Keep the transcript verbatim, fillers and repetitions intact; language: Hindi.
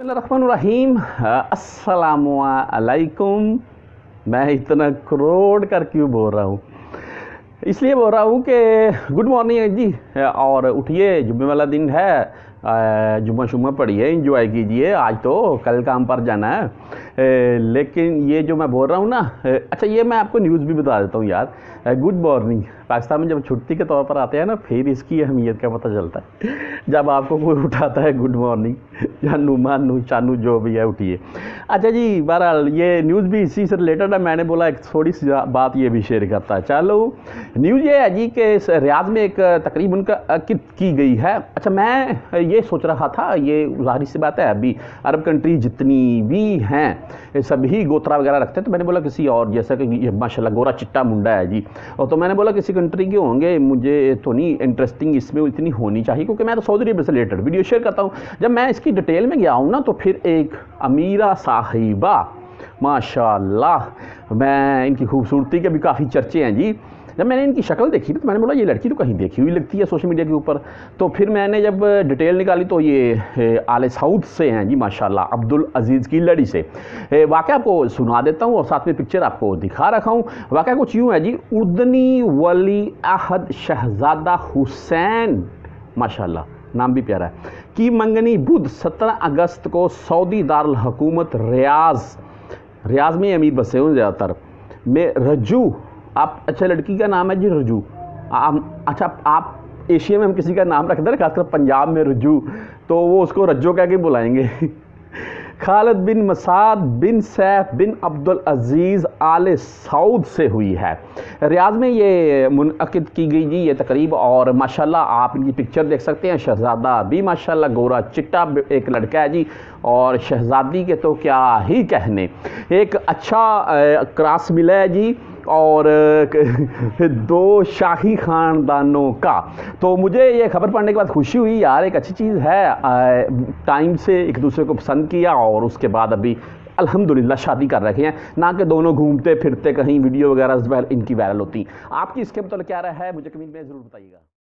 बिस्मिल्लाहिर्रहमानिर्रहीम। अस्सलामुअलैकुम। मैं इतना करोड़ कर क्यों बोल रहा हूँ, इसलिए बोल रहा हूँ कि गुड मॉर्निंग जी, और उठिए, जुम्मे वाला दिन है, जुम्मा शुम्मा पढ़िए, इंजॉय कीजिए। आज तो कल काम पर जाना है, लेकिन ये जो मैं बोल रहा हूँ ना, अच्छा ये मैं आपको न्यूज़ भी बता देता हूँ यार। गुड मॉर्निंग पाकिस्तान में जब छुट्टी के तौर पर आते हैं ना, फिर इसकी अहमियत का पता चलता है। जब आपको कोई उठाता है गुड मॉर्निंग, या नुमा नू चानू जो भी है, उठिए। अच्छा जी, बहरहाल ये न्यूज़ भी इसी से रिलेटेड है। मैंने बोला एक थोड़ी सी बात ये भी शेयर करता है। चलो, न्यूज़ ये है जी कि रियाद में एक तकरीब उनका की गई है। अच्छा, मैं ये सोच रहा था, ये जाहिर सी बात है, अभी अरब कंट्री जितनी भी हैं सभी गोतरा वगैरह रखते हैं, तो मैंने बोला किसी और, जैसा कि ये माशाल्लाह गोरा चिट्टा मुंडा है जी, और तो मैंने बोला किसी कंट्री के होंगे, मुझे तो नहीं इंटरेस्टिंग इसमें इतनी होनी चाहिए, क्योंकि मैं तो सऊदी अरब से रिलेटेड वीडियो शेयर करता हूँ। जब मैं इसकी डिटेल में गया हूँ ना, तो फिर एक अमीरा साहिबा, माशाल्लाह, मैं इनकी खूबसूरती के भी काफ़ी चर्चे हैं जी। जब मैंने इनकी शक्ल देखी तो मैंने बोला ये लड़की तो कहीं देखी हुई लगती है सोशल मीडिया के ऊपर, तो फिर मैंने जब डिटेल निकाली तो ये आल सऊद से हैं जी, माशाल्लाह, अब्दुल अजीज़ की लड़ी से। वाक़या आपको सुना देता हूँ और साथ में पिक्चर आपको दिखा रखा हूँ। वाक़या कुछ यूँ है जी, उर्दनी वली अहद शहजादा हुसैन, माशाल्लाह, नाम भी प्यारा है, की मंगनी बुध सत्रह अगस्त को सऊदी दारुल हुकूमत रियाज रियाज में अमीर बसे हुए ज़्यादातर में रजू। आप, अच्छा लड़की का नाम है जी रजू। आप, अच्छा आप एशिया में हम किसी का नाम रखते हैं, खासकर पंजाब में रजू, तो वो उसको रज्जो कह के बुलाएंगे। खालिद बिन मसाद बिन सैफ बिन अब्दुल अजीज़ आल सऊद से हुई है। रियाद में ये मुनअक़िद की गई जी ये तकरीब, और माशाल्लाह आप इनकी पिक्चर देख सकते हैं। शहज़ादा भी माशाल्लाह गोरा चिट्टा एक लड़का है जी, और शहज़ादी के तो क्या ही कहने, एक अच्छा क्रॉस मिला है जी, और दो शाही ख़ानदानों का। तो मुझे ये खबर पढ़ने के बाद खुशी हुई यार, एक अच्छी चीज़ है, टाइम से एक दूसरे को पसंद किया, और उसके बाद अभी अल्हम्दुलिल्लाह शादी कर रखे हैं, ना कि दोनों घूमते फिरते कहीं वीडियो वगैरह इनकी वायरल होती। आपकी इसके मतलब क्या राय है, मुझे कमेंट में ज़रूर बताइएगा।